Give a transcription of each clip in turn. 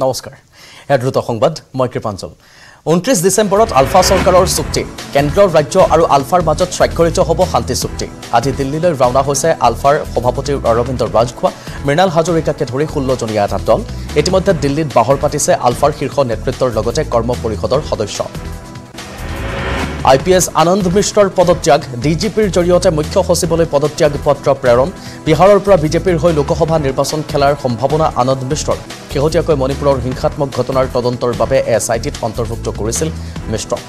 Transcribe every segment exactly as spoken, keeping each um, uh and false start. নমস্কাৰ হেডৰুত সংবাদ মই কৃপাঞ্চল ঊনত্ৰিশ ডিসেম্বৰত আলফা সৰকাৰৰ চুক্তি কেন্দ্ৰৰ ৰাজ্য আৰু আলফাৰ মাজত স্বাক্ষৰিত হ'ব শান্তি চুক্তি আজি দিল্লীলৈ ৰাওনা হৈছে আলফাৰ সভাপতি অৰবিন্দ ৰাজখোৱা মৃণাল হাজৰিকাকে ধৰি ষোল্ল জনীয়া এটা দল ইতিমধ্যে দিল্লীত বাহৰ পাতিছে আলফাৰ শীৰ্ষ নেতৃত্বৰ লগতে কৰ্ম পৰিষদৰ সদস্য I P S Anand Mishror পদত্যাগ D G Pৰ জৰিয়তে মুখ্য সচিবলৈ পদত্যাগ পত্ৰ প্ৰেৰণ বিহাৰৰ পৰা বিজেপিৰ হৈ লোকসভা নিৰ্বাচন খেলাৰ সম্ভাৱনা আনন্দ মিশ্ৰৰ কেহতিয়াকৈ মণিপুৰৰ হিংসাত্মক ঘটনাৰ তদন্তৰ বাবে এছআইটিত অন্তৰ্ভুক্ত কৰিছিল মিশ্ৰক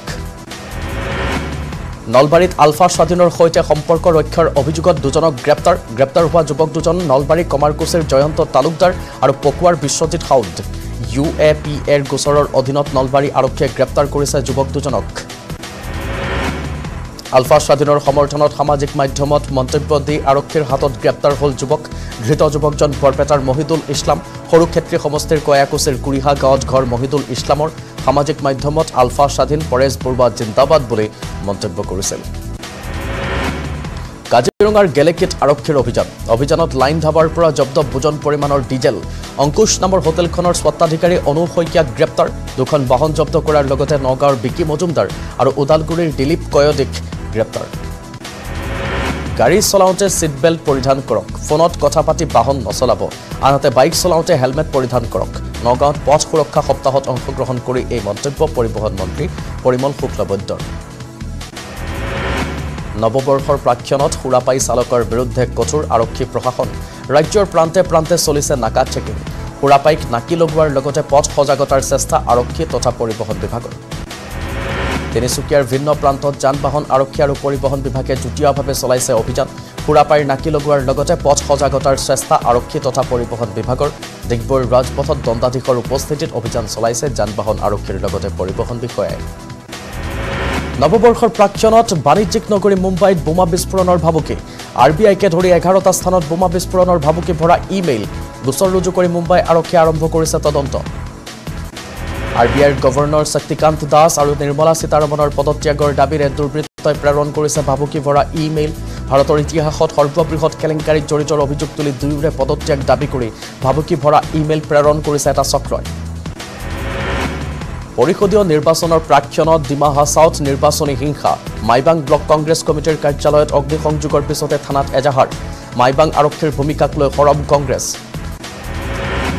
নলবাৰীত আলফা স্বাধীনৰ সৈতে সম্পৰ্ক ৰক্ষাৰ অভিযোগত দুজনক গ্ৰেপ্তাৰ গ্ৰেপ্তাৰ হোৱা যুৱক দুজন নলবাৰী কমাৰকুছৰ জয়ন্ত তালুকদাৰ আৰু পকুৱাৰ বিশ্বজিৎ হাউদ U A P Aৰ গোচৰৰ অধীনত নলবাৰী আৰক্ষীয়ে গ্ৰেপ্তাৰ কৰিছে যুৱক দুজনক আলফা স্বাধীনৰ সমৰ্থনত সামাজিক মাধ্যমত মন্তব্য দি আৰক্ষীৰ হাতত গ্ৰেপ্তাৰ হল যুৱক ধৃত যুৱকজন বৰপেটাৰ মহিদুল ইছলাম হৰুক্ষেত্ৰী সমষ্টিৰ কয়াকুছৰ কুৰিহা গাঁৱত ঘৰ মহিদুল ইছলামৰ সামাজিক মাধ্যমত আলফা স্বাধীন পৰেশ বৰুৱা জিন্দাবাদ বুলি মন্তব্য কৰিছিল কাজিৰঙাৰ গেলেকীত আৰক্ষীৰ অভিযান অভিযানত লাইন ধাবাৰ পৰা জব্দ বুজন পৰিমাণৰ ডিজেল অংকুশ নামৰ হোটেলখনৰ স্বত্বাধিকাৰী অনু শইকীয়াক গ্ৰেপ্তাৰ দুখন বাহন জব্দ কৰাৰ লগতে নগাঁৱৰ বিকি মজুমদাৰ আৰু ওদালগুৰিৰ দিলীপ কয়দিক গ্রেপ্তার গাড়ি চলাওতে সিট বেল্ট পরিধান করক ফোনত কথা পাতি বাহন নচলাব আনহাতে বাইক চলাওতে হেলমেট পরিধান করক নগাঁৱত পথ সুৰক্ষা সপ্তাহত অংশগ্ৰহণ কৰে এই মন্তব্য পৰিবহন মন্ত্ৰী পৰিমল শুক্লবৈদ্যৰ নৱবৰ্ষৰ প্ৰাক্ষণত সুৰাপাই চালকৰ বিৰুদ্ধে কঠোৰ আৰক্ষী প্ৰশাসন ৰাজ্যৰ প্ৰান্তে প্ৰান্তে চলিছে নাকা চেকিং সুৰাপাইক নাকি লগোৱাৰ লগতে পথ সজাগতাৰ চেষ্টা আৰক্ষী তথা পৰিবহন বিভাগৰ তিনিচুকীয়াৰ ভিন্ন প্ৰান্তত যান-বাহন আৰক্ষী আৰু পৰিবহন বিভাগে যুটীয়াভাৱে চলাইছে অভিযান সুৰাপাইৰ নাকি লগোৱাৰ লগতে পথ সজাগতাৰ চেষ্টা আৰক্ষী তথা পৰিবহন বিভাগৰ ডিগবৈৰ ৰাজপথত দণ্ডাধীশৰ উপস্থিতিত অভিযান চলাইছে যান-বাহন আৰক্ষীৰ লগতে পৰিবহন বিষয়াই নৱবৰ্ষৰ প্ৰাক্ষণত বাণিজ্যিক নগৰী মুম্বাইত বোমা বিস্ফোৰণৰ ভাবুকি আৰ বি আইকে ধৰি এঘাৰটা স্থানত বোমা বিস্ফোৰণৰ ভাবুকি ভৰা ইমেইল গোচৰ ৰুজু কৰি মুম্বাই আৰক্ষী আৰম্ভ কৰিছে তদন্ত R B Iৰ গভৰ্ণৰ শক্তিকান্ত দাস আৰু নিৰ্মলা সীতাৰমণৰ পদত্যাগৰ দাবীৰে দুৰ্বৃত্তই প্ৰেৰণ কৰিছে ভাবুকি ভৰা ইমেইল ভাৰতৰ ইতিহাসত সৰ্ববৃহৎ কেলেংকাৰীত জড়িত অভিযোগ তুলি দুয়োৰে পদত্যাগ দাবী কৰি ভাবুকি ভৰা ইমেইল প্ৰেৰণ কৰিছে এটা চক্ৰই পৰিষদীয় নিৰ্বাচনৰ প্ৰাক্ষণত ডিমা হাছাওত নিৰ্বাচনী হিংসা মাইবাং ব্লক কংগ্ৰেছ কমিটিৰ কাৰ্যালয়ত অগ্নিসংযোগৰ পিছতে থানাত এজাহাৰ মাইবাং আৰক্ষীৰ ভূমিকাক লৈ সৰব কংগ্ৰেছ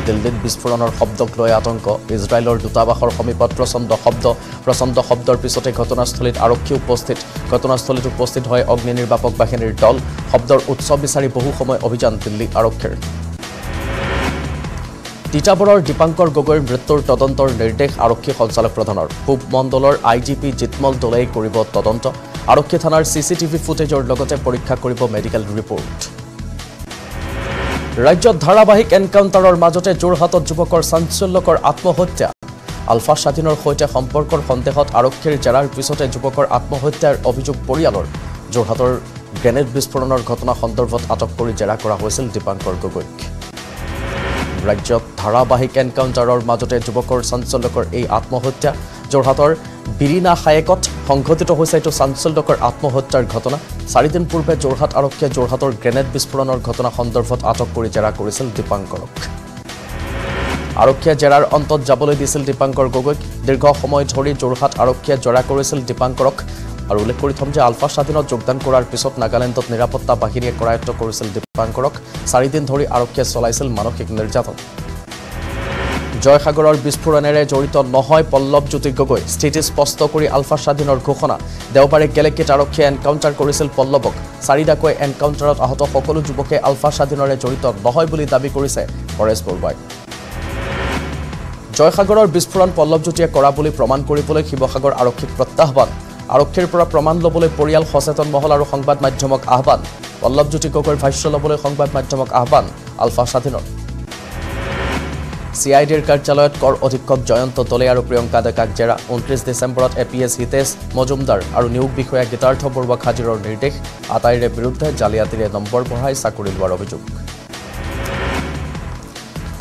দিল্লীত বিস্ফোৰণৰ শব্দক লৈ আতংক ইজৰাইলৰ দূতাবাসৰ সমীপত প্ৰচণ্ড শব্দ প্ৰচণ্ড শব্দৰ পিছতে ঘটনাস্থলীত আৰক্ষী উপস্থিত ঘটনাস্থলীত উপস্থিত হয় অগ্নি নিৰ্বাপক বাহিনীৰ দল শব্দৰ উৎস বিচাৰি বহু সময় অভিযান দিল্লী আৰক্ষীৰ তিতাবৰৰ দীপাংকৰ গগৈৰ মৃত্যুৰ তদন্তৰ নিৰ্দেশ আৰক্ষী সঞ্চালক প্ৰধানৰ পূব মণ্ডলৰ আই জি পি জিতমল দলেই কৰিব তদন্ত আৰক্ষী থানাৰ চি চি টিভি ফুটেজৰ লগতে পৰীক্ষা কৰিব মেডিকেল ৰিপৰ্ট ৰাজ্যত ধাৰাবাহিক এনকাউণ্টাৰৰ মাজতে যোৰহাটত যুৱকৰ চাঞ্চল্যকৰ আত্মহত্যা আলফা স্বাধীনৰ সৈতে সম্পৰ্কৰ সন্দেহত আৰক্ষীৰ জেৰাৰ পিছতে যুৱকৰ আত্মহত্যাৰ অভিযোগ পৰিয়ালৰ যোৰহাটৰ গ্ৰেনেড বিস্ফোৰণৰ ঘটনা সন্দৰ্ভত আটক কৰি জেৰা কৰা হৈছিল দীপাংকৰ গগৈক ৰাজ্যত ধাৰাবাহিক এনকাউণ্টাৰৰ মাজতে যুৱকৰ চাঞ্চল্যকৰ এই আত্মহত্যা যোৰহাটৰ বিৰিনা হায়েকত সংঘটিত হৈছে এইটো চাঞ্চল্যকৰ আত্মহত্যাৰ ঘটনা চাৰিদিন পূৰ্বে যোৰহাট আৰক্ষীয়ে যোৰহাটৰ গ্ৰেনেড বিস্ফোৰণৰ ঘটনা সন্দৰ্ভত আটক কৰি জেৰা কৰিছিল দীপাংকৰক আৰক্ষীয়ে জেৰাৰ অন্তত যাবলৈ দিছিল দীপাংকৰ গগৈক দীৰ্ঘ সময় ধৰি যোৰহাট আৰক্ষীয়ে জেৰা কৰিছিল দীপাংকৰক আৰু উল্লেখ কৰি থম যে আলফা স্বাধীনত যোগদান কৰাৰ পিছত নাগালেণ্ডত নিৰাপত্তা বাহিনীয়ে কৰায়ত্ব কৰিছিল দীপাংকৰক চাৰিদিন ধৰি আৰক্ষীয়ে চলাইছিল মানসিক নিৰ্যাতন জয়সাগৰৰ বিস্ফোৰণেৰে জড়িত নহয় পল্লৱজ্যোতি গগৈ স্থিতি স্পষ্ট কৰি আলফা স্বাধীনৰ ঘোষণা দেওবাৰে গেলেকীত আৰক্ষীয়ে এনকাউণ্টাৰ কৰিছিল পল্লৱক চাৰিটাকৈ এনকাউণ্টাৰত আহত সকলো যুৱকে আলফা স্বাধীনৰে জড়িত নহয় বুলি দাবী কৰিছে পৰেশ বৰুৱাই জয়সাগৰৰ বিস্ফোৰণ পল্লৱজ্যোতিয়ে কৰা বুলি প্ৰমাণ কৰিবলৈ শিৱসাগৰ আৰক্ষীক প্ৰত্যাহ্বান আৰক্ষীৰ পৰা প্ৰমাণ ল'বলৈ পৰিয়াল সচেতন মহল আৰু সংবাদ মাধ্যমক আহ্বান পল্লৱজ্যোতি গগৈৰ ভাষ্য ল'বলৈ সংবাদ মাধ্যমক আহ্বান আলফা স্বাধীনৰ C I Dৰ কাৰ্যালয়ত কৰ অধীক্ষক জয়ন্ত দলে আৰু প্ৰিয়ংকা ডেকাক জেৰা ঊনত্ৰিশ ডিসেম্বৰত A P S Hitesh Majumdar আৰু নিয়োগ বিষয়া গীতাৰ্থ বৰুৱা খাজিৰৰ নিৰ্দেশ আটাইৰে বিৰুদ্ধে জালিয়াতিৰে নম্বৰ বঢ়াই চাকৰি লোৱাৰ অভিযোগ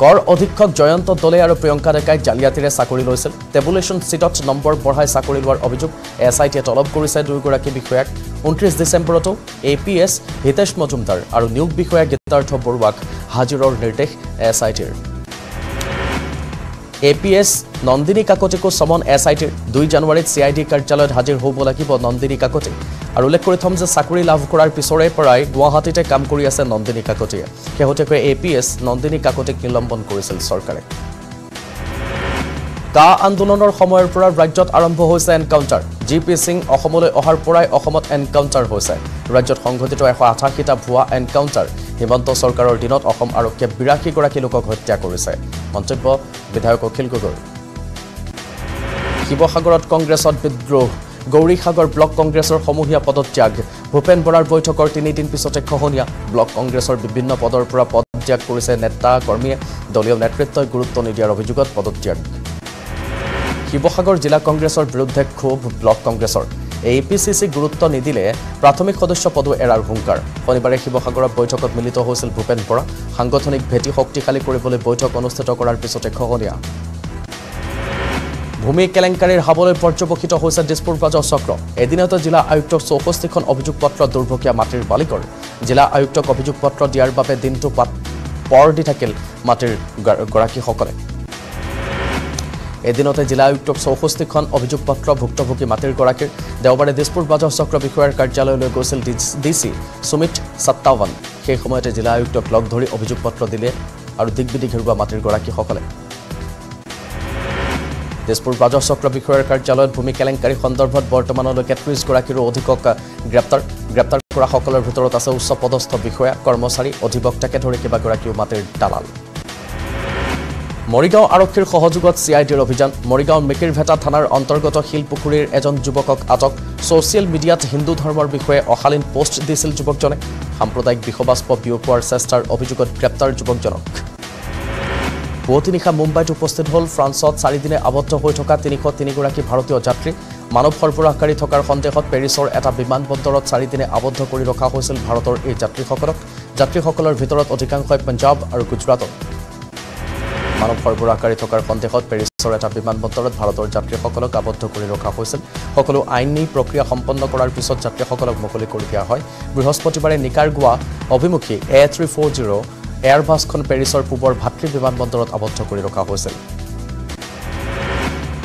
কৰ অধীক্ষক জয়ন্ত দলে আৰু প্ৰিয়ংকা ডেকাই জালিয়াতিৰে চাকৰি লৈছিল টেবুলেশ্যন চিটত নম্বৰ বঢ়াই চাকৰি লোৱাৰ অভিযোগ এছআইটিয়ে তলব কৰিছে দুয়োগৰাকী বিষয়াক ঊনত্ৰিশ ডিসেম্বৰতো A P S Hitesh Majumdar আৰু নিয়োগ বিষয়া গীতাৰ্থ বৰুৱাক হাজিৰৰ নিৰ্দেশ এছআইটিৰ A P S Nandini Kakote ko summon S I T দুই জানুৱাৰীত C I D কাৰ্যালয়ত হাজিৰ হ'ব লাগিব নন্দিনী কাকতি আৰু উল্লেখ কৰি থম যে চাকৰি লাভ কৰাৰ পিছৰে পৰাই গুৱাহাটীতে কাম কৰি আছে Nandini Kakati কেহতেকৈ A P S Nandini কাকতিক নিলম্বন কৰিছিল চৰকাৰে কা আন্দোলনৰ সময়ৰ পৰা ৰাজ্যত আৰম্ভ হৈছে এনকাউন্টাৰ জিপি সিং অসমলৈ অহাৰ পৰাই অসমত এনকাউন্টাৰ হৈছে ৰাজ্যত সংঘটিত এশ আঠাশী টা ভুৱা এনকাউন্টাৰ হিমন্ত সৰকাৰেৰ দিনত অসম আৰক্ষীয়ে বিৰাশী গৰাকী লোকক হত্যা কৰেছে মন্তব্য বিধায়ক অখিল গগৈ শিৱসাগৰত কংগ্ৰেছত বিদ্ৰোহ গৌৰীসাগৰ ব্লক কংগ্ৰেছৰ সমূহীয়া পদত্যাগ ভূপেন বৰাৰ বৈঠকৰ তিনি দিন পিছতে খহনীয়া ব্লক কংগ্ৰেছৰ বিভিন্ন পদৰ পৰা পদত্যাগ কৰিছে নেতা কৰ্মীয়ে দলীয় নেতৃত্বই গুৰুত্ব নিদিয়াৰ অভিযোগত পদত্যাগ শিৱসাগৰ জিলা কংগ্ৰেছৰ বিৰুদ্ধে ক্ষোভ ব্লক কংগ্ৰেছৰ A P C C গুরুত্ব নিদিলে প্রাথমিক সদস্য পদও এরার হুঙ্কার শনিবারে শিবসাগর বৈঠকত মিলিত হয়েছিল ভূপেন বরা সাংগঠনিক ভেটি শক্তিশালী কৰিবলৈ বৈঠক অনুষ্ঠিত কৰাৰ পিছতে খহনীয়া ভূমি কেলেংকাৰীৰ হাবলৈ পৰ্যবক্ষিত হৈছে দিছপুৰ গজৰ চক্ৰ এদিনতে জিলা আয়ুক্তক চৌষষ্ঠি খন অভিযোগপত্ৰ দুৰ্ভকীয়া মাটিৰ বালিকৰ জিলা আয়ুক্তক অভিযোগপত্ৰ দিয়াৰ বাবে দিনটো পৰ দি থাকিল মাটিৰ গৰাকীসকলে এদিনতে জিলা আয়ুক্তক চৌষষ্ঠি খন অভিযোগপত্ৰ ভুক্তভোগী মাটিৰ গৰাকীৰ দেওবাৰে দিছপুৰ বাজৰ চক্ৰ বিষয়াৰ কাৰ্যালয়লৈ গৈছিল ডিসি সুমিত সাতাৱন সেই সময়তে জিলা আয়ুক্তক লগ ধৰি অভিযোগপত্ৰ দিলে আৰু দিগবিদি ঘৰুৱা মাটিৰ গৰাকীসকলে দিছপুৰ বাজৰ চক্ৰ বিষয়াৰ কাৰ্যালয়ত ভূমি কেলেংকাৰী সন্দৰ্ভত বৰ্তমানলৈকে ত্ৰিশ গৰাকীৰো অধিকক গ্ৰেপ্তাৰ গ্ৰেপ্তাৰ কৰা সকলৰ ভিতৰত আছে উচ্চ পদস্থ বিষয়া কৰ্মচাৰী অধিবক্তাকে ধৰি কেইবাগৰাকীও মাটিৰ দালাল মৰিগাঁও আৰক্ষীৰ সহযোগত C I Dৰ অভিযান মৰিগাঁও মেকিৰভেটা থানাৰ অন্তৰ্গত শিলপুখুৰীৰ এজন যুৱকক আটক ছ'চিয়েল মিডিয়াত হিন্দু ধৰ্মৰ বিষয়ে অশালীন পোষ্ট দিছিল যুৱকজনে সাম্প্ৰদায়িক বিষবাষ্প বিয়পোৱাৰ চেষ্টাৰ অভিযোগত গ্ৰেপ্তাৰ যুৱকজনক পুৱতি নিশা মুম্বাইত উপস্থিত হ'ল ফ্ৰান্সত চাৰিদিনে আবদ্ধ হৈ থকা তিনিশ তিনি গৰাকী ভাৰতীয় যাত্ৰী মানৱ সৰবৰাহকাৰী থকাৰ সন্দেহত পেৰিছৰ এটা বিমানবন্দৰত চাৰিদিনে আবদ্ধ কৰি ৰখা হৈছিল ভাৰতৰ এই যাত্ৰীসকলক যাত্ৰীসকলৰ ভিতৰত অধিকাংশই পঞ্জাৱ আৰু গুজৰাটৰ মানৱ সৰবৰাহকাৰী থকাৰ সন্দেহত পেৰিছৰ এটা বিমানবন্দৰত ভাৰতৰ যাত্ৰীসকলক আবদ্ধ কৰি ৰখা হৈছিল সকলো আইনী প্ৰক্ৰিয়া সম্পন্ন কৰাৰ পিছত যাত্ৰীসকলক মুকলি কৰি দিয়া হয় বৃহস্পতিবাৰে নিকাৰগুৱা অভিমুখী এ থ্ৰী ফ'ৰ জিৰ' এয়াৰবাছখন পেৰিছৰ পূবৰ ভাতৃ বিমানবন্দৰত আবদ্ধ কৰি ৰখা হৈছিল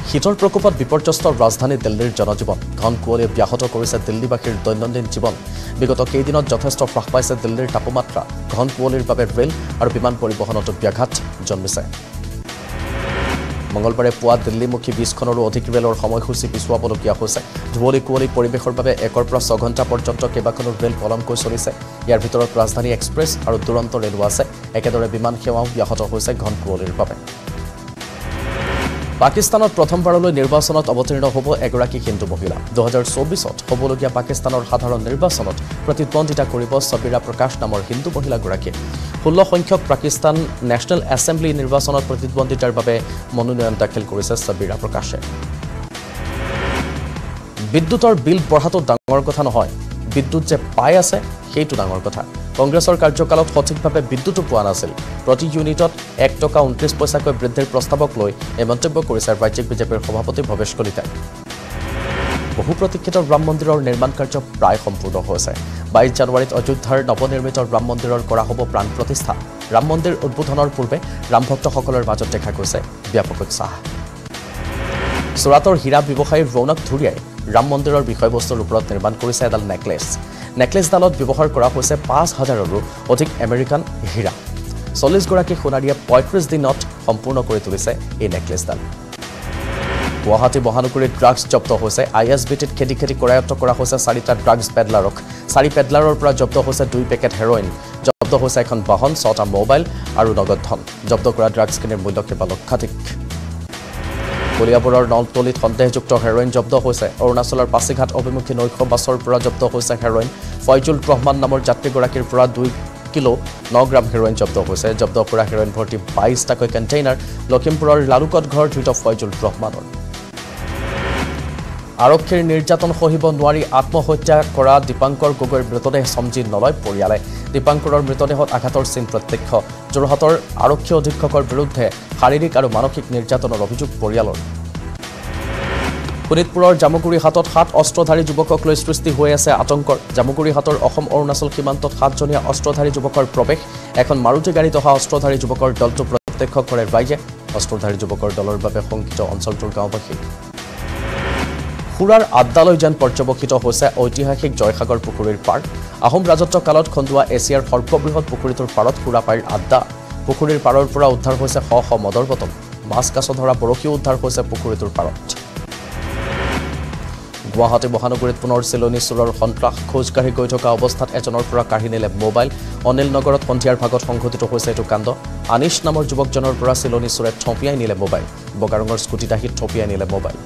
শীতৰ প্ৰকোপত বিপৰ্যস্ত ৰাজধানী দিল্লীৰ জনজীৱন ঘন কুঁৱলীয়ে ব্যাহত কৰিছে দিল্লীবাসীৰ দৈনন্দিন জীৱন বিগত কেইদিনত যথেষ্ট হ্ৰাস পাইছে দিল্লীৰ তাপমাত্ৰা ঘন কুঁৱলীৰ বাবে ৰেল আৰু বিমান পৰিবহণত ব্যাঘাত জন্মিছে মঙলবাৰে পুৱা দিল্লীমুখী বিশখনৰো অধিক ৰেলৰ সময়সূচী পিছুৱাবলগীয়া হৈছে ধুৱলী কুঁৱলী পৰিৱেশৰ বাবে একৰ পৰা ছয় ঘণ্টা পৰ্যন্ত কেইবাখনো ৰেল পলমকৈ চলিছে ইয়াৰ ভিতৰত ৰাজধানী এক্সপ্ৰেছ আৰু দুৰন্ত ৰেলো আছে একেদৰে বিমান সেৱাও ব্যাহত হৈছে ঘন কুঁৱলীৰ বাবে পাকিস্তানত প্ৰথমবাৰলৈ নিৰ্বাচনত অৱতীৰ্ণ হ'ব এগৰাকী হিন্দু মহিলা দুই হাজাৰ চৌবিশত হ'বলগীয়া পাকিস্তানৰ সাধাৰণ নিৰ্বাচনত প্ৰতিদ্বন্দ্বিতা কৰিব সবিৰা প্ৰকাশ নামৰ হিন্দু মহিলাগৰাকীয়ে ষোল্ল সংখ্যক পাকিস্তান নেশ্যনেল এছেম্বলি নিৰ্বাচনত প্ৰতিদ্বন্দ্বিতাৰ বাবে মনোনয়ন দাখিল কৰিছে সবিৰা প্ৰকাশে বিদ্যুতৰ বিল বঢ়াটো ডাঙৰ কথা নহয় বিদ্যুৎ যে পাই আছে সেইটো ডাঙৰ কথা কংগ্ৰেছৰ কাৰ্যকালত সঠিকভাৱে বিদ্যুৎও পোৱা নাছিল প্ৰতি ইউনিটত এক টকা ঊনত্ৰিশ পইচাকৈ বৃদ্ধিৰ প্ৰস্তাৱক লৈ এই মন্তব্য কৰিছে ৰাজ্যিক বিজেপিৰ সভাপতি ভৱেশ কলিতা বহু প্ৰতীক্ষিত ৰাম মন্দিৰৰ নিৰ্মাণ কাৰ্য প্ৰায় সম্পূৰ্ণ হৈছে বাইছ জানুৱাৰীত অযোধ্যাৰ নৱনিৰ্মিত ৰাম মন্দিৰৰ কৰা হ'ব প্ৰাণ প্ৰতিষ্ঠা ৰাম মন্দিৰ উদ্বোধনৰ পূৰ্বে ৰাম ভক্তসকলৰ মাজত দেখা গৈছে ব্যাপক উৎসাহ চুৰাটৰ হীৰা ব্যৱসায়ী ৰৌনক ধুৰিয়াই ৰাম মন্দিৰৰ বিষয়বস্তুৰ ওপৰত নিৰ্মাণ কৰিছে এডাল নেকলেছ নেকলেছ ডালত ব্যৱহাৰ কৰা হৈছে পাঁচ হাজাৰৰো অধিক আমেৰিকান হীৰা চল্লিশ গৰাকী সোণাৰীয়ে পঁয়ত্ৰিশ দিনত সম্পূৰ্ণ কৰি তুলিছে এই নেকলেছ ডাল গুৱাহাটী মহানগৰীত ড্ৰাগছ জব্দ হৈছে আই এছ বি টিত খেদি খেদি কৰায়ত্ব কৰা হৈছে চাৰিটা ড্ৰাগছ পেডলাৰক চাৰি পেডলাৰৰ পৰা জব্দ হৈছে দুই পেকেট হেৰইন জব্দ হৈছে এখন বাহন ছটা মোবাইল আৰু নগদ ধন জব্দ কৰা ড্ৰাগছখিনিৰ মূল্য কেইবা লক্ষাধিক কলিয়াবৰৰ নলতলিত সন্দেহযুক্ত হেৰইন জব্দ হৈছে অৰুণাচলৰ পাছিঘাট অভিমুখী নৈশ বাছৰ পৰা জব্দ হৈছে হেৰইন ফয়জুল ৰহমান নামৰ যাত্ৰীগৰাকীৰ পৰা দুই কিলো ন গ্ৰাম হেৰইন জব্দ হৈছে জব্দ কৰা হেৰইন ভৰ্তি বাইছটাকৈ কণ্টেইনাৰ লখিমপুৰৰ লালুকত ঘৰ ধৃত ফয়জুল ৰহমানৰ আৰক্ষীৰ নিৰ্যাতন সহিব নোৱাৰি আত্মহত্যা কৰা দীপাংকৰ গগৈৰ মৃতদেহ সমজি নলয় পৰিয়ালে দীপাংকৰৰ মৃতদেহত আঘাতৰ চিন প্ৰত্যক্ষ যোৰহাটৰ আৰক্ষী অধীক্ষকৰ বিৰুদ্ধে শাৰীৰিক আৰু মানসিক নিৰ্যাতনৰ অভিযোগ পৰিয়ালৰ শোণিতপুৰৰ জামুগুৰি হাটত সাত অস্ত্ৰধাৰী যুৱকক লৈ সৃষ্টি হৈ আছে আতংকৰ জামুগুৰি হাটৰ অসম অৰুণাচল সীমান্তত সাতজনীয়া অস্ত্ৰধাৰী যুৱকৰ প্ৰৱেশ এখন মাৰুতি গাড়ীত অহা অস্ত্ৰধাৰী যুৱকৰ দলটো প্ৰত্যক্ষ কৰে ৰাইজে অস্ত্ৰধাৰী যুবকৰ দলৰ বাবে সংকিত অঞ্চলটোৰ গাঁওবাসী পুৰাৰ আদ্দালৈ যান পৰ্যবেক্ষিত হৈছে ঐতিহাসিক জয়সাগৰ পুখুৰীৰ পাৰ আহোম ৰাজত্ব কালত খন্দুৱা এছিয়াৰ সৰ্ববৃহৎ পুখুৰীটোৰ পাৰত পুৰাপাইৰ আদ্দা পুখুৰীৰ পাৰৰ পৰা উদ্ধাৰ হৈছে হ হ মদৰ বটল মাছ কাছ ধৰা বৰশীও উদ্ধাৰ হৈছে পুখুৰীটোৰ পাৰত গুৱাহাটী মহানগৰীত পুনৰ চেলনী চুৰৰ সন্ত্ৰাস খোজকাঢ়ি গৈ থকা অৱস্থাত এজনৰ পৰা কাঢ়ি নিলে মোবাইল অনিল নগৰত পঞ্জিয়াৰ ভাগত সংঘটিত হৈছে এটো কাণ্ড আনিশ নামৰ যুৱকজনৰ পৰা চেলনী চুৰে ঠপিয়াই নিলে মোবাইল বগাৰঙৰ স্কুটিত আহি ঠপিয়াই নিলে mobile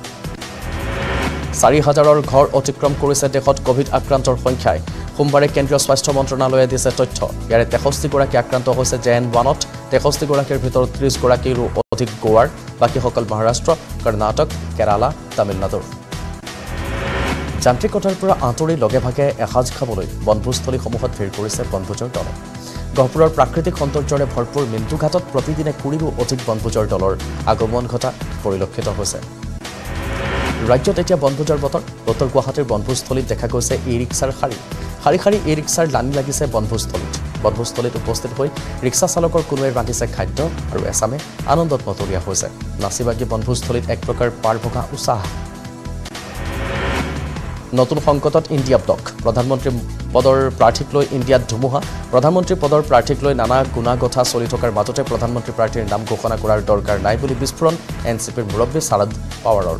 Sari Hajarar Ghor Otikram Korise Dekhot Covid Akrantor Sonkhya. Sombare Kendriyo Swasthya Montrolaye dice totthyo. Yare তেষষ্ঠি goraki akranto hoise J N ওৱানত, তেষষ্ঠি gorakir bhitor ত্ৰিশ gorakiro odik Goar, baki sokol Maharashtra, Karnataka, Kerala, Tamil Nadu. Jantrikotar pura atori loge bhage ehaj khaboloi bonbhujtholi somuhot bhir korise bonbhujor dol. Gahpurer prakritik সৌন্দৰ্যৰে ভৰপুৰ মিন্টু ঘাটত প্ৰতিদিনে কুৰিৰো অধিক bonbhujor dolor আগমন ঘটা পৰিলক্ষিত হৈছে। Rajyot etia bonbhujor botor, Uttor Guwahatir bonbhujtholit dekha goise e-riksar hari. Hari hari e-riksar lani lagise bonbhujtholit. Bonbhujtholit uposthit hoi riksa chalokor konoe randise khadyo aru esame anondot motoria hoise. Nasibagi bonbhujtholit ek prokar parbhoga usah. Notun songkotot India block. Pradhanmontri podor prarthik loi India dhumuha. Pradhanmontri podor prarthik loi nana gunagotha choli thokar majote pradhanmontri prarthir naam ghoshona korar dorkar nai boli bisphoron N C পিৰ murabbi Sharad Pawaror.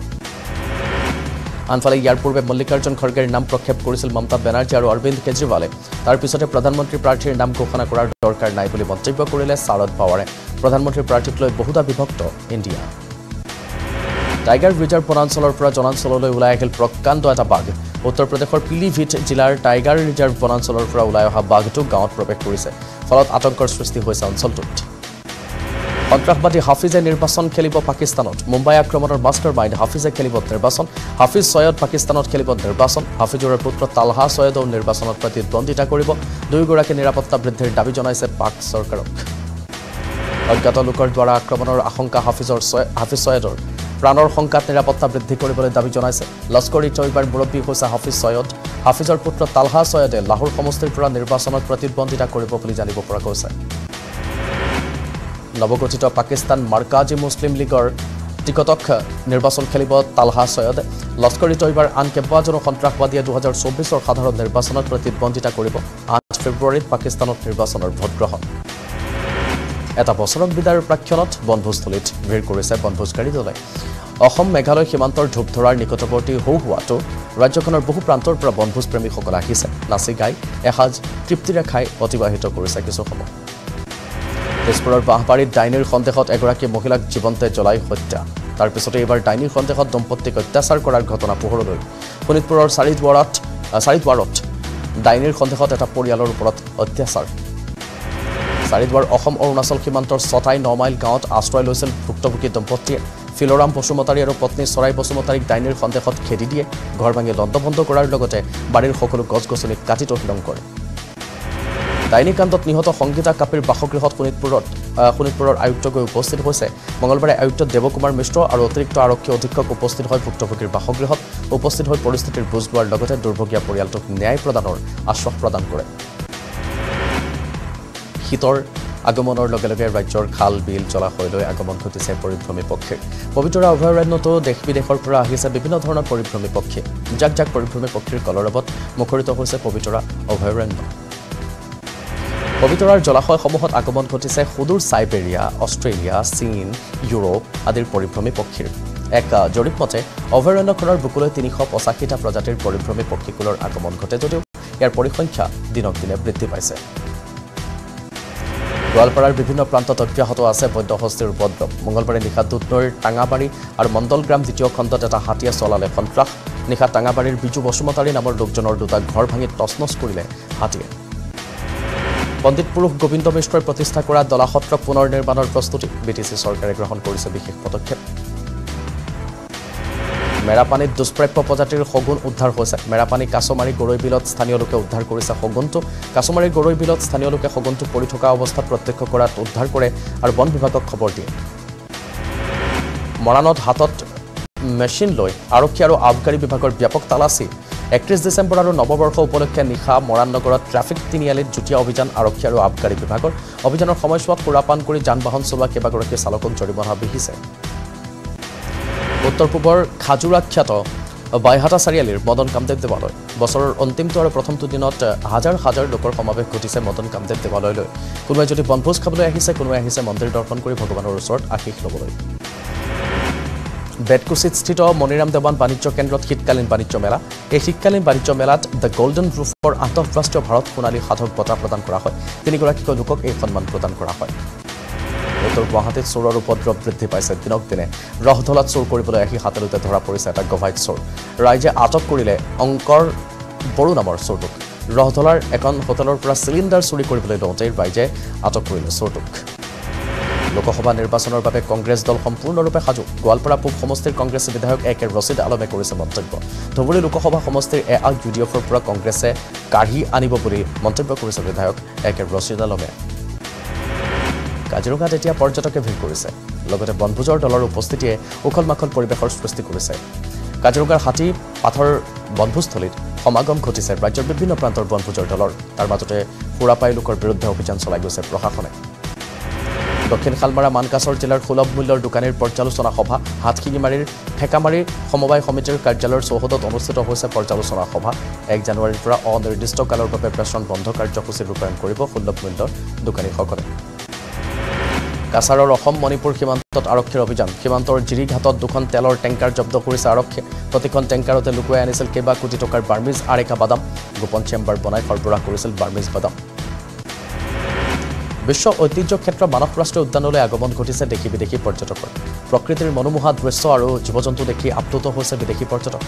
আনফালে ইয়াৰ পূৰ্বে মল্লিকাৰ্জুন খৰ্গেৰ নাম প্ৰক্ষেপ কৰিছিল মমতা বেনাৰ্জী আৰু অৰবিন্দ কেজৰিৱালে তাৰ পিছতে প্ৰধানমন্ত্ৰী প্ৰাৰ্থীৰ নাম ঘোষণা কৰাৰ দৰকাৰ নাই বুলি মন্তব্য কৰিলে শাৰদ পাৱাৰে প্ৰধানমন্ত্ৰী প্ৰাৰ্থীক লৈ বহুতা বিভক্ত ইণ্ডিয়া টাইগাৰ ৰিজাৰ্ভ বনাঞ্চলৰ পৰা জনাঞ্চললৈ ওলাই আহিল প্ৰকাণ্ড এটা বাঘ উত্তৰ প্ৰদেশৰ পিলিভিট জিলাৰ টাইগাৰ ৰিজাৰ্ভ বনাঞ্চলৰ পৰা ওলাই অহা বাঘটো গাঁৱত প্ৰৱেশ কৰিছে ফলত আতংকৰ সৃষ্টি হৈছে অঞ্চলটোত Kontrahbadi Hafiz Nirbasan Khelibo Pakistanot, Mumbai Akramonor Mastermind Hafiz Khelibo Nirbasan, Hafiz Syed Pakistanot Khelibo Nirbasan, Hafizur Putra Talha Syed aur Nirbasanot Pratidwandita Koribo, dui gorake nirapotta bridhir dabi jonaise Pak Sorkarok. Ajjata lokor dwara Akramonor Ahonka Hafizur Hafiz Syedor, Pranor Honkat nirapotta bridhi koribole dabi jonaise, Laskori Choibar Murabbi hoise Hafiz Syed, Hafizur Putra Talha Syede Lahore Homostir pura Nirbasanot Pratidwandita Koribo boli janibo para koise. নবগঠিত পাকিস্তান মার্কাজি মুসলিম লীগৰ TikTok নিৰ্বাচন খেলিব তালহা সৈয়দ লস্কৰি তৈবাৰ আন কেবাজন সন্ত্ৰাসবাদীয়ে দুই হাজাৰ চৌব্বিছৰ সাধাৰণ নিৰ্বাচনত প্ৰতিদ্বন্দ্বিতা কৰিব আঠ ফেব্ৰুৱাৰীত পাকিস্তানত নিৰ্বাচনৰ ভোট গ্ৰহণ এটা বছৰক বিদাৰ প্ৰাক্ষণত বন্ধস্থলীত ভিৰ কৰিছে বন্ধস্কাৰী দলে অসম মেঘালয় সীমান্তৰ ধূপধৰাৰ নিকটৱৰ্তী হোৱাটো ৰাজ্যখনৰ বহু প্ৰান্তৰ পৰা বন্ধস প্ৰেমীসকল আহিছে নাচি গাই এহাজ তৃপ্তিৰে খাই অতিবাহিত কৰিছে কিছু সময় তেজপুৰৰ বাহবাৰীত ডাইনীৰ সন্দেহত এগৰাকী মহিলাক জীৱন্তে জ্বলাই হত্যা তাৰ পিছতে এবাৰ ডাইনীৰ সন্দেহত দম্পতীক অত্যাচাৰ কৰাৰ ঘটনা পোহৰলৈ ফণিতপুৰৰ চাৰিদুৱাৰত চাৰিদুৱাৰত ডাইনীৰ সন্দেহত এটা পৰিয়ালৰ ওপৰত অত্যাচাৰ চাৰিদুৱাৰ অসম অৰুণাচল সীমান্তৰ ছটাই নমাইল গাঁৱত আশ্ৰয় লৈছিল ভুক্তভোগী দম্পতীয়ে ফিলৰাম বসুমতাৰী আৰু পত্নী চৰাই বসুমতাৰীক ডাইনীৰ সন্দেহত খেদি দিয়ে ঘৰ ভাঙি লণ্ডভণ্ড কৰাৰ লগতে বাৰীৰ সকলো গছ-গছনি কাটি তহিলং কৰে Daini Kantot Nihot Hongita Kapir Bahokihot Punitpurot, Hunitpur Ayutogo posted Hose, Mongolbara Ayuto Devokumar Mistro, Arotrikto Arokiotikok, posted Hot Puktokir Bahokihot, who posted Hot Polistated Busdwar Logotet, Durbogia Porialto, Nyai Prodanor, Ashok Pradankore Hitor, Agamonor Logaloga, Rajor, Kal, Bill, Jola Hodo, Agamon Kuti separate from Epoche. Povitura Verenoto, Dekbi de Horpura, his a Bibino Horna Pori from Epoche, Jack Jack Pori from Epoche, Colorabot, Mokorito Hose Povitura, Overeno. পবিতৰাৰ জলাশয় সমূহত আগমন ঘটিছে সুদূৰ সাইবেৰিয়া, Australia, চীন, Europe আদিৰ পৰিভ্ৰমী পক্ষীৰ। এক জৰিপমতে অভয়াৰণ্যখনৰ বুকুলৈ তিনিশ পঁচাশীটা প্ৰজাতিৰ পৰিভ্ৰমী পক্ষীকুলৰ আগমন ঘটে যদিও ইয়াৰ পৰিসংখ্যা দিনক দিনে বৃদ্ধি পাইছে। গোৱালপাৰাৰ বিভিন্ন প্ৰান্তত অব্যাহত আছে বন্যহস্তীৰ উপদ্ৰৱ। মঙলবাৰে নিশা দুধনৈৰ টাঙাবাৰী আৰু মণ্ডলগ্ৰাম দ্বিতীয় খণ্ডত এটা হাতীয়ে চলালে সন্ত্ৰাস। নিশা টাঙাবাৰীৰ বিজু বসুমতাৰী নামৰ লোকজনৰ দুটা ঘৰ ভাঙি তছনছ কৰিলে হাতীয়ে। পণ্ডিত পুৰুষ গোবিন্দ মিশ্ৰৰ প্ৰতিষ্ঠা কৰা দলাহত্ৰ পুনৰ নিৰ্মাণৰ প্ৰস্তুতি বিটিচি চৰকাৰে গ্ৰহণ কৰিছে বিশেষ পদক্ষেপ মেৰাপানীত দুষ্প্ৰাপ্য প্ৰজাতিৰ সগুণ উদ্ধাৰ হৈছে মেৰাপানী কাছমাৰী গৰৈ বিলত স্থানীয় লোকে উদ্ধাৰ কৰিছে সগুণটো কাছমাৰী গৰৈ বিলত স্থানীয় লোকে সগুণটো পৰি থকা অৱস্থাত প্ৰত্যক্ষ কৰাত উদ্ধাৰ কৰে আৰু বন বিভাগক খবৰ দিয়ে মৰাণত হাতত মেচিন লৈ আৰক্ষী আৰু আবকাৰী বিভাগৰ ব্যাপক তালাচী একত্ৰিশ ডিসেম্বৰ আৰু নৱবৰ্ষ উপলক্ষে নিশা মৰাণনগৰত ট্ৰাফিক তিনিআলিত যুটীয়া অভিযান আৰক্ষী আৰু আবকাৰী বিভাগৰ অভিযানৰ সময়ছোৱাত কোৰাপান কৰি যানবাহন চলোৱা কেবাগৰাকী চালকক জৰিমনা বিহিছে। উত্তৰ-পূবৰ খাজুৰাখ্যাত বাইহাটা চাৰিআলিৰ মদন কামদেৱ দেৱালয় বছৰৰ অন্তিমটো আৰু প্ৰথমটো দিনত হাজাৰ হাজাৰ লোকৰ সমাৱেশ ঘটিছে মদন কামদেৱ দেৱালয়লৈ। কোনোবাই যদি বনভোজ খাবলৈ আহিছে, কোনোবাই আহিছে মন্দিৰ দৰ্শন কৰি ভগৱানৰ ওচৰত আশীষ ল'বলৈ। বেটকুচিত স্থিত মণিৰাম দেৱান বাণিজ্য কেন্দ্ৰত শীতকালীন বাণিজ্য মেলা। এই শীতকালীন বাণিজ্য মেলাত দ্য গোল্ডেন গ্ৰুপৰ আন্তঃৰাষ্ট্ৰীয় ভাৰত সোণালী সাধক বঁটা প্ৰদান কৰা হয়। তিনিগৰাকীকৈ লোকক এই সন্মান প্ৰদান কৰা হয়। উত্তৰ গুৱাহাটীত চোৰৰ উপদ্ৰৱ বৃদ্ধি পাইছে। দিনক দিনে ৰহধলাত চোৰ কৰিবলৈ আহি হাতলুতে ধৰা পৰিছে এটা গভাইক চোৰ। ৰাইজে আটক কৰিলে অংকৰ বড়ো নামৰ চোৰটোক। ৰহধলাৰ এখন হোটেলৰ পৰা চিলিণ্ডাৰ চুৰি কৰিবলৈ লওঁতেই ৰাইজে আটক কৰিলে চোৰটোক। লোকসভা নিৰ্বাচনৰ বাবে কংগ্ৰেছ দল সম্পূৰ্ণৰূপে সাজু। গোৱালপাৰা পূব সমষ্টিৰ কংগ্ৰেছ বিধায়ক এ কে ৰছিদ আলমে কৰিছে মন্তব্য। ধুবুৰী লোকসভা সমষ্টিৰ এ আগ ইউ ডি এফৰ পৰা কংগ্ৰেছে কাঢ়ি আনিব বুলি মন্তব্য কৰিছে বিধায়ক এ কে ৰছিদ আলমে। কাজিৰঙাত এতিয়া পৰ্যটকে ভিৰ কৰিছে, লগতে বনভোজৰ দলৰ উপস্থিতিয়ে উখল মাখল পৰিৱেশৰ সৃষ্টি কৰিছে। কাজিৰঙাৰ হাতী পাথৰ বনভোজস্থলীত সমাগম ঘটিছে ৰাজ্যৰ বিভিন্ন প্ৰান্তৰ বনভোজৰ দলৰ। তাৰ মাজতে সুৰাপাই লোকৰ বিৰুদ্ধে অভিযান চলাই গৈছে প্ৰশাসনে। দক্ষিণ শালমাৰা মানকাছৰ জিলাৰ সুলভ মূল্যৰ দোকানীৰ পৰ্যালোচনা সভা। হাতশিঙিমাৰীৰ ঠেকামাৰী সমবায় সমিতিৰ কাৰ্যালয়ৰ চৌহদত অনুষ্ঠিত হৈছে পৰ্যালোচনা সভা। এক জানুৱাৰীৰ পৰা অনিৰ্দিষ্টকালৰ বাবে প্ৰেষণ বন্ধ কাৰ্যসূচী ৰূপায়ণ কৰিব সুলভ মূল্যৰ দোকানীসকলে। কাছাৰৰ অসম মণিপুৰ সীমান্তত আৰক্ষীৰ অভিযান। সীমান্তৰ জিৰিঘাটত দুখন তেলৰ টেংকাৰ জব্দ কৰিছে আৰক্ষীয়ে। প্ৰতিখন টেংকাৰতে লুকুৱাই আনিছিল কেইবা কোটি টকাৰ বাৰ্মিজ আৰেকা বাদাম। গোপন চেম্বাৰ বনাই সৰবৰাহ কৰিছিল বাৰ্মিজ বাদাম। বিশ্ব ঐতিহ্য ক্ষেত্ৰ মানৱ ৰাষ্ট্ৰীয় উদ্যানলৈ আগমন ঘটিছে দেশী বিদেশী পৰ্যটকৰ। প্ৰকৃতিৰ মনোমোহা দৃশ্য আৰু জীৱ জন্তু দেখি আপ্লুত হৈছে বিদেশী পৰ্যটক।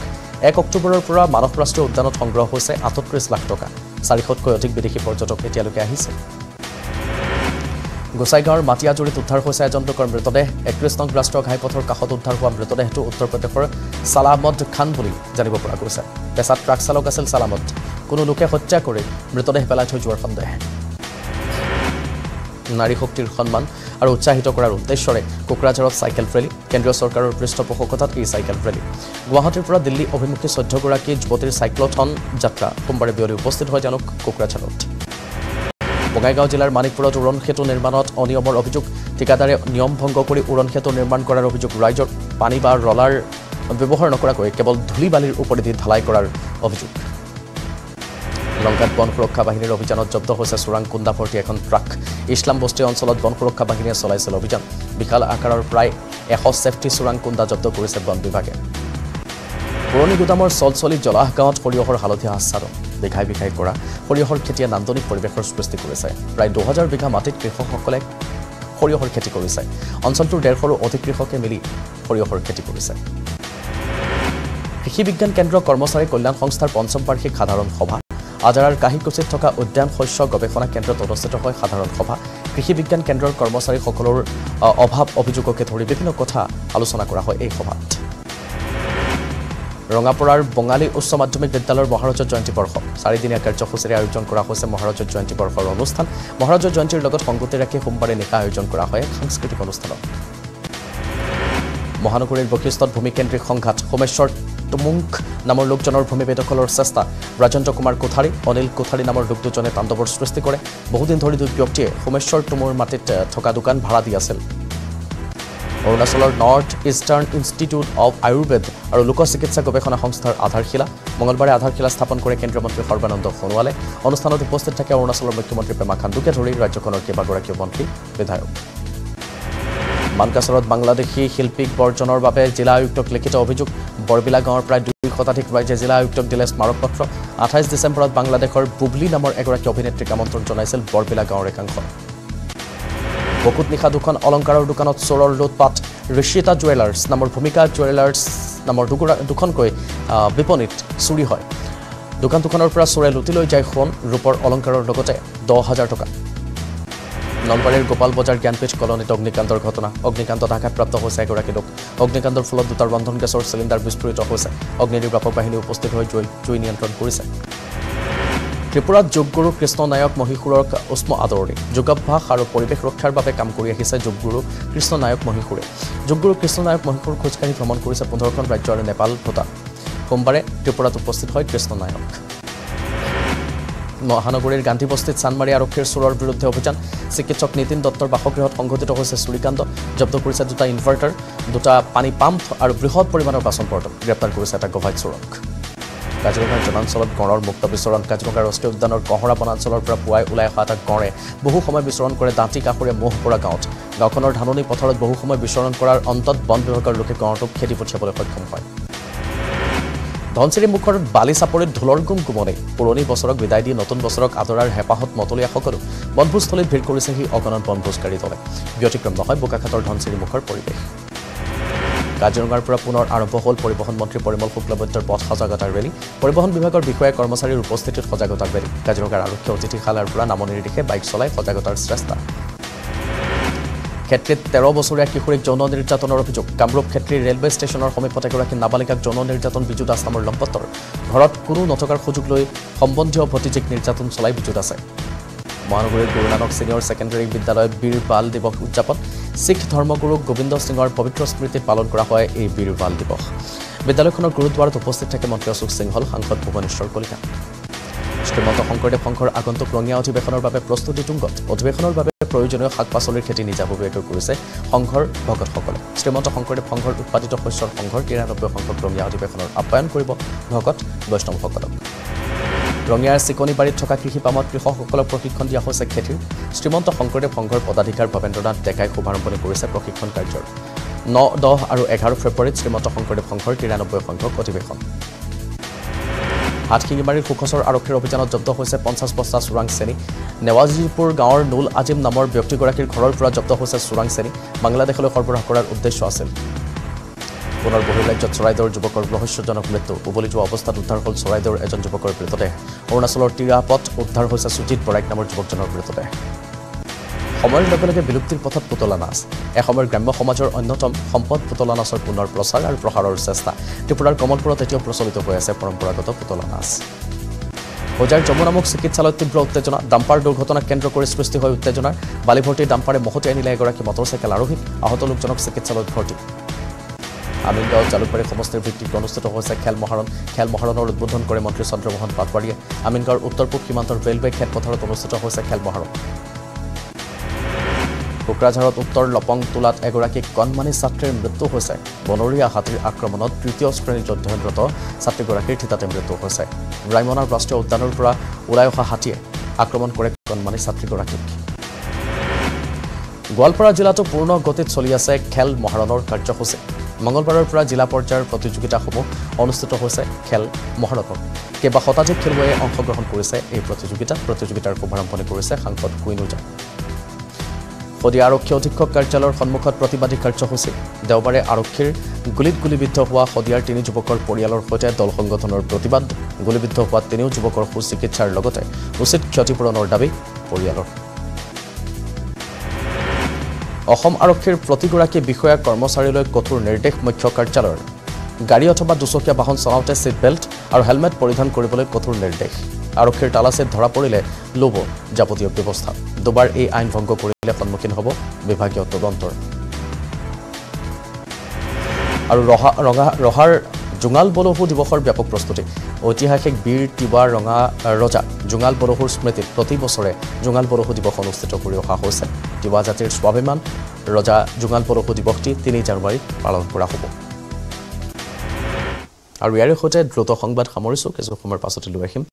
এক অক্টোবৰৰ পৰা মানৱ ৰাষ্ট্ৰীয় উদ্যানত সংগ্ৰহ হৈছে আঠত্ৰিছ লাখ টকা। চাৰিশতকৈ অধিক বিদেশী পৰ্যটক এতিয়ালৈকে আহিছে। গোসাইগাঁৱৰ মাটিয়াজুৰিত উদ্ধাৰ হৈছে এজন লোকৰ মৃতদেহ। একত্ৰিছ নং ৰাষ্ট্ৰীয় ঘাইপথৰ কাষত উদ্ধাৰ হোৱা মৃতদেহটো উত্তৰ প্ৰদেশৰ ছালামত খান বুলি জানিব পৰা গৈছে। পেছাত ট্ৰাক চালক আছিল ছালামত। কোনো লোকে হত্যা কৰি মৃতদেহ পেলাই থৈ যোৱাৰ সন্দেহ। নাৰী শক্তিৰ সন্মান আৰু উৎসাহিত কৰাৰ উদ্দেশ্যৰে কোকৰাঝাৰত চাইকেল ৰেলী। কেন্দ্ৰীয় চৰকাৰৰ পৃষ্ঠপোষকতাত এই চাইকেল ৰেলী। গুৱাহাটীৰ পৰা দিল্লী অভিমুখী চৈধ্যগৰাকী যুৱতীৰ চাইক্লথন যাত্ৰা সোমবাৰে বিয়লি উপস্থিত হয় তেওঁলোক কোকৰাঝাৰত। বঙাইগাঁও জিলাৰ মানিকপুৰত উৰণ সেতু নিৰ্মাণত অনিয়মৰ অভিযোগ। ঠিকাদাৰে নিয়ম ভংগ কৰি উৰণ সেতু নিৰ্মাণ কৰাৰ অভিযোগ। ৰাইজৰ পানী বা ৰলাৰ ব্যৱহাৰ নকৰাকৈ কেৱল ধূলি বালিৰ ওপৰেদি ঢালাই কৰাৰ অভিযোগ। লংকাত বন সুৰক্ষা বাহিনীৰ অভিযানত জব্দ হৈছে চোৰাং কুন্দা ভৰ্তি এখন ট্ৰাক। ইছলাম বস্তি অঞ্চলত বন সুৰক্ষা বাহিনীয়ে চলাইছিল অভিযান। বিশাল আকাৰৰ প্ৰায় এশ ছেফটি চোৰাং কুন্দা জব্দ কৰিছে বন বিভাগে। পুৰণি গুদামৰ চলচলি জলাহ গাঁৱত সৰিয়হৰ হালধীয়া আচ্ছাদন। বিঘাই বিঘাই কৰা সৰিয়হৰ খেতিয়ে নান্দনিক পৰিৱেশৰ সৃষ্টি কৰিছে। প্ৰায় দুহাজাৰ বিঘা মাটিত কৃষকসকলে সৰিয়হৰ খেতি কৰিছে। অঞ্চলটোৰ ডেৰশৰো অধিক কৃষকে মিলি সৰিয়হৰ খেতি কৰিছে। কৃষি বিজ্ঞান কেন্দ্ৰ কৰ্মচাৰী কল্যাণ সংস্থাৰ পঞ্চম বাৰ্ষিক সাধাৰণ সভা। আজাৰাৰ কাহিকুচিত থকা উদ্যান শস্য গৱেষণা কেন্দ্ৰত অনুষ্ঠিত হয় সাধাৰণ সভা। কৃষি বিজ্ঞান কেন্দ্ৰৰ কৰ্মচাৰীসকলৰ অভাৱ অভিযোগকে ধৰি বিভিন্ন কথা আলোচনা কৰা হয় এই সভাত। ৰঙাপৰাৰ বঙালী উচ্চ মাধ্যমিক বিদ্যালয়ৰ মহাৰজত জয়ন্তী বৰ্ষ। চাৰিদিনীয়া কাৰ্যসূচীৰে আয়োজন কৰা হৈছে মহাৰজত জয়ন্তী বৰ্ষৰ অনুষ্ঠান। মহাৰজত জয়ন্তীৰ লগত সংগতি ৰাখি সোমবাৰে নিশা আয়োজন কৰা হয় সাংস্কৃতিক অনুষ্ঠানত। মহানগৰীৰ বশিষ্ঠত ভূমিকেন্দ্ৰিক সংঘাত। সোমেশ্বৰ তুমুংক নামৰ লোকজনৰ ভূমি বেদখলৰ চেষ্টা। ৰাজেন্দ্ৰ কুমাৰ কোঠাৰী, অনিল কোঠাৰী নামৰ লোক দুজনে তাণ্ডৱৰ সৃষ্টি কৰে। বহুদিন ধৰি দুই ব্যক্তিয়ে সোমেশ্বৰ তুমুৰ মাটিত থকা দোকান ভাড়া দি আছিল। অৰুণাচলৰ north eastern institute of Ayurveda আৰু লোক চিকিৎসা গৱেষণা সংস্থাৰ আধাৰশিলা। মঙলবাৰে আধাৰশিলা স্থাপন কৰে কেন্দ্ৰীয় মন্ত্ৰী সৰ্বানন্দ সোণোৱালে। অনুষ্ঠানত উপস্থিত থাকে অৰুণাচলৰ মুখ্যমন্ত্ৰী পেমা খাণ্ডুকে ধৰি ৰাজ্যখনৰ কেইবাগৰাকীও মন্ত্ৰী বিধায়ক। মানকাছৰত বাংলাদেশী শিল্পীক বৰ্জনৰ বাবে জিলা আয়ুক্তক লিখিত অভিযোগ। বৰবিলা গাঁৱৰ প্ৰায় দুই শতাধিক ৰাইজে জিলা আয়ুক্তক দিলে স্মাৰকপত্ৰ। আঠাইছ ডিচেম্বৰত বাংলাদেশৰ বুবলি নামৰ এগৰাকী অভিনেত্ৰীক আমন্ত্ৰণ জনাইছিল বৰবিলা গাঁৱৰ একাংশ। বকুত নিশা দুখন অলংকাৰৰ দোকানত চোৰৰ লুটপাট। ঋষিতা জুৱেলাৰ্ছ নামৰ ভূমিকা জুৱেলাৰ্ছ নামৰ দুখনকৈ বিপণীত চুৰি হয়। দোকান দুখনৰ পৰা চোৰে লুটি লৈ যায় সোণ, ৰূপৰ অলংকাৰৰ লগতে দহ হাজাৰ টকা। নলবাৰীৰ গোপাল বজাৰ জ্ঞানপীঠ কলনীত অগ্নিকাণ্ডৰ ঘটনা। অগ্নিকাণ্ডত আঘাতপ্ৰাপ্ত হৈছে এগৰাকী লোক। অগ্নিকাণ্ডৰ ফলত দুটা ৰন্ধন গেছৰ চিলিণ্ডাৰ বিস্ফোৰিত হৈছে। অগ্নি নিৰ্বাপক বাহিনী উপস্থিত হৈ জুই জুই নিয়ন্ত্ৰণ কৰিছে। ত্ৰিপুৰাত যোগগুৰু কৃষ্ণ নায়ক মহীশূৰক উষ্ম আদৰণি। যোগাভ্যাস আৰু পৰিৱেশ ৰক্ষাৰ বাবে কাম কৰি আহিছে যোগগুৰু কৃষ্ণ নায়ক মহীশূৰে। যোগগুৰু কৃষ্ণ নায়ক মহীশূৰ খোজকাঢ়ি ভ্ৰমণ কৰিছে পোন্ধৰখন ৰাজ্য আৰু নেপাল, ভূটান। সোমবাৰে ত্ৰিপুৰাত উপস্থিত হয় কৃষ্ণ নায়ক। মহানগৰীৰ গান্ধী বস্তিত চানমাৰী আৰক্ষীৰ চোৰৰ বিৰুদ্ধে অভিযান। চিকিৎসক নীতিন দত্তৰ বাসগৃহত সংঘটিত হৈছে চুৰিকাণ্ড। জব্দ কৰিছে দুটা ইনভাৰ্টাৰ, দুটা পানী পাম্প আৰু বৃহৎ পৰিমাণৰ বাচন বৰ্তন। গ্ৰেপ্তাৰ কৰিছে এটা গভাইট চোৰক। কাজিৰঙাৰ জনাঞ্চলত গঁড়ৰ মুক্ত বিচৰণ। কাজিৰঙা ৰাষ্ট্ৰীয় উদ্যানৰ গঁহৰা বনাঞ্চলৰ পৰা পুৱাই ওলাই অহা এটা গঁড়ে বহু সময় বিচৰণ কৰে দাঁতি কাষৰীয়া মহপুৰা গাঁৱত। গাঁওখনৰ ধাননি পথাৰত বহু সময় বিচৰণ কৰাৰ অন্তত বন বিভাগৰ লোকে গঁড়টোক খেদি পঠিয়াবলৈ সক্ষম হয়। ধনচিৰি মুখৰ বালি চাপৰিত ঢোলৰ গুমগুমনি। পুৰণি বছৰক বিদায় দি নতুন বছৰক আদৰাৰ হেঁপাহত মতলীয়া সকলো বনভোজস্থলীত ভিৰ কৰিছেহি অগণন বনভোজকাৰী দলে। ব্যতিক্ৰম নহয় বোকাখাতৰ ধনচিৰি মুখৰ পৰিৱেশ। কাজিৰঙাৰ পৰা পুনৰ আৰম্ভ হ'ল পৰিবহণ মন্ত্ৰী পৰিমল শুক্লবৈদ্যৰ পথ সজাগতাৰ ৰেলী। পৰিবহণ বিভাগৰ বিষয়া কৰ্মচাৰীৰ উপস্থিতিত সজাগতাৰ ৰেলী। কাজিৰঙাৰ আৰক্ষী অতিথিশালাৰ পৰা নামনি নিৰ্দেশে বাইক চলাই সজাগতাৰ চেষ্টা। ক্ষেত্ৰীত তেৰ বছৰীয়া কিশোৰীক যৌন নিৰ্যাতনৰ অভিযোগ। কামৰূপ ক্ষেত্ৰীৰ ৰেলৱে ষ্টেচনৰ সমীপত এগৰাকী নাবালিকাক যৌন নিৰ্যাতন বিজু দাস নামৰ লম্পটৰ ঘৰত কোনো নথকাৰ সুযোগ লৈ সম্বন্ধীয় ভতিজিক নিৰ্যাতন চলাই বিজু দাসে। মহানগৰীৰ গুৰু নানক ছিনিয়ৰ ছেকেণ্ডেৰী বিদ্যালয়ত বীৰ বাল দিৱস উদযাপন। শিখ ধৰ্মগুৰু গোবিন্দ সিঙৰ পবিত্ৰ স্মৃতিত পালন কৰা হয় এই বীৰ বাল দিৱস। বিদ্যালয়খনৰ গুৰুদ্বাৰত উপস্থিত থাকে মন্ত্ৰী অশোক সিংহল, সাংসদ ভুৱনেশ্বৰ কলিতা। শ্ৰীমন্ত শংকৰদেৱ সংঘৰ আগন্তুক ৰঙীয়া অধিৱেশনৰ বাবে প্ৰস্তুতি তুংগত। অধিৱেশনৰ বাবে প্ৰয়োজনীয় শাক পাচলিৰ খেতি নিজাববীয়াকৈ কৰিছে সংঘৰ ভকতসকলে। শ্ৰীমন্ত শংকৰদেৱ সংঘৰ উৎপাদিত শস্যৰ সংঘৰ তিৰানব্বৈ সংখ্যক ৰঙীয়া অধিৱেশনৰ আপ্যায়ন কৰিব ভকত বৈষ্ণৱসকলক। ৰঙিয়াৰ চিকনিবাৰীত থকা কৃষি পামত কৃষকসকলক প্ৰশিক্ষণ দিয়া হৈছে খেতিৰ। শ্ৰীমন্ত শংকৰদেৱ সংঘৰ পদাধিকাৰ ভৱেন্দ্ৰনাথ ডেকাই শুভাৰম্ভণি কৰিছে প্ৰশিক্ষণ কাৰ্যৰ। ন দহ আৰু এঘাৰ ফেব্ৰুৱাৰীত শ্ৰীমন্ত শংকৰদেৱ সংঘৰ তিৰানব্বৈ সংখ্যক অধিৱেশন। হাটশিঙিমাৰীৰ সুখচৰ আৰক্ষীৰ অভিযানত জব্দ হৈছে পঞ্চাছ বস্তা চোৰাং চেনি। নেৱাজিপুৰ গাঁৱৰ নুল আজিম নামৰ ব্যক্তিগৰাকীৰ ঘৰৰ পৰা জব্দ হৈছে চোৰাং চেনি। বাংলাদেশলৈ সৰবৰাহ কৰাৰ উদ্দেশ্য আছিল। পুনৰ বহিৰাজ্যত চৰাইদেউৰ যুৱকৰ ৰহস্যজনক মৃত্যু। উবলি যোৱা অৱস্থাত উদ্ধাৰ হ'ল চৰাইদেউৰ এজন যুৱকৰ মৃতদেহ। অৰুণাচলৰ টিৰাপত উদ্ধাৰ হৈছে সুজিত বৰাইক নামৰ যুৱকজনৰ মৃতদেহ। সময়ৰ লগে লগে বিলুপ্তিৰ পথত পুতলা নাচ। এসময়ৰ গ্ৰাম্য সমাজৰ অন্যতম সম্পদ পুতলা নাচৰ পুনৰ প্ৰচাৰ আৰু প্ৰসাৰৰ চেষ্টা। ত্ৰিপুৰাৰ কমলপুৰত এতিয়াও প্ৰচলিত হৈ আছে পৰম্পৰাগত পুতলা নাচ। হোজাইৰ জম্মু নামক চিকিৎসালয়ত তীব্ৰ উত্তেজনা। ডাম্পাৰ দুৰ্ঘটনাক কেন্দ্ৰ কৰি সৃষ্টি হৈ উত্তেজনাৰ। বালিভৰ্তি ডাম্পাৰে মহতিয়াই নিলে এগৰাকী মটৰচাইকেল আৰোহীক। আহত লোকজনক চিকিৎসালয়ত ভৰ্তি। আমিনগাঁও জালুকবাৰী সমষ্টিৰ ভিত্তিত অনুষ্ঠিত হৈছে খেল মহাৰণ। খেল মহাৰণৰ উদ্বোধন কৰে মন্ত্ৰী চন্দ্ৰমোহন পাটোৱাৰীয়ে। আমিনগাঁৱৰ উত্তৰ পূব সীমান্তৰ ৰেলৱে খেলপথাৰত অনুষ্ঠিত হৈছে খেল মহাৰণ। কোকৰাঝাৰত উত্তৰ লপং তোলাত এগৰাকী কণমানি ছাত্ৰীৰ মৃত্যু হৈছে। বনৰীয়া হাতীৰ আক্ৰমণত তৃতীয় শ্ৰেণীত অধ্যয়নৰত ছাত্ৰীগৰাকীৰ থিতাতে মৃত্যু হৈছে। ৰাইমনাৰ ৰাষ্ট্ৰীয় উদ্যানৰ পৰা ওলাই অহা হাতীয়ে আক্ৰমণ কৰে কণমানি ছাত্ৰীগৰাকীক। গোৱালপাৰা জিলাতো পূৰ্ণ গতিত চলি আছে খেল মহাৰণৰ কাৰ্যসূচী। মঙলবাৰৰ পৰা জিলা পৰ্যায়ৰ প্ৰতিযোগিতাসমূহ অনুষ্ঠিত হৈছে খেল মহাৰণত। কেইবা শতাধিক খেলুৱৈয়ে অংশগ্ৰহণ কৰিছে এই প্ৰতিযোগিতাত। প্ৰতিযোগিতাৰ শুভাৰম্ভণি কৰিছে সাংসদ কুইনুজা। শদিয়া আৰক্ষী অধীক্ষক কাৰ্যালয়ৰ সন্মুখত প্ৰতিবাদী কাৰ্যসূচী। দেওবাৰে আৰক্ষীৰ গুলীত গুলীবিদ্ধ হোৱা শদিয়াৰ তিনি যুৱকৰ পৰিয়ালৰ সৈতে দল সংগঠনৰ প্ৰতিবাদ। গুলীবিদ্ধ হোৱা তিনিও যুৱকৰ সুচিকিৎসাৰ লগতে উচিত ক্ষতিপূৰণৰ দাবী পৰিয়ালৰ। অসম আৰক্ষীৰ প্ৰতিগৰাকী বিষয়া কৰ্মচাৰীলৈ কঠোৰ নিৰ্দেশ। মুখ্য কাৰ্যালয়ৰ গাড়ী অথবা দুচকীয়া বাহন চলাওঁতে ছিট বেল্ট আৰু হেলমেট পৰিধান কৰিবলৈ কঠোৰ নিৰ্দেশ। আৰক্ষীৰ তালাচীত ধৰা পৰিলে ল'ব যাৱতীয় ব্যৱস্থা। দুবাৰ এই আইন ভংগ কৰিলে সন্মুখীন হ'ব বিভাগীয় তদন্তৰ। আৰু ৰহাৰ জোঙাল বলহু দিৱসৰ ব্যাপক প্ৰস্তুতি। ঐতিহাসিক বীৰ তিৱা ৰঙা ৰজা জোঙাল বলহুৰ স্মৃতিত প্ৰতি বছৰে জোঙাল বলহু দিৱস অনুষ্ঠিত কৰি অহা হৈছে। তিৱা জাতিৰ স্বাভিমান ৰজা জোঙাল বলহু দিৱসটি তিনি জানুৱাৰীত পালন কৰা হ'ব। আৰু ইয়াৰ সৈতে দ্ৰুত সংবাদ সামৰিছোঁ। কিছু সময়ৰ পাছতে লৈ আহিম।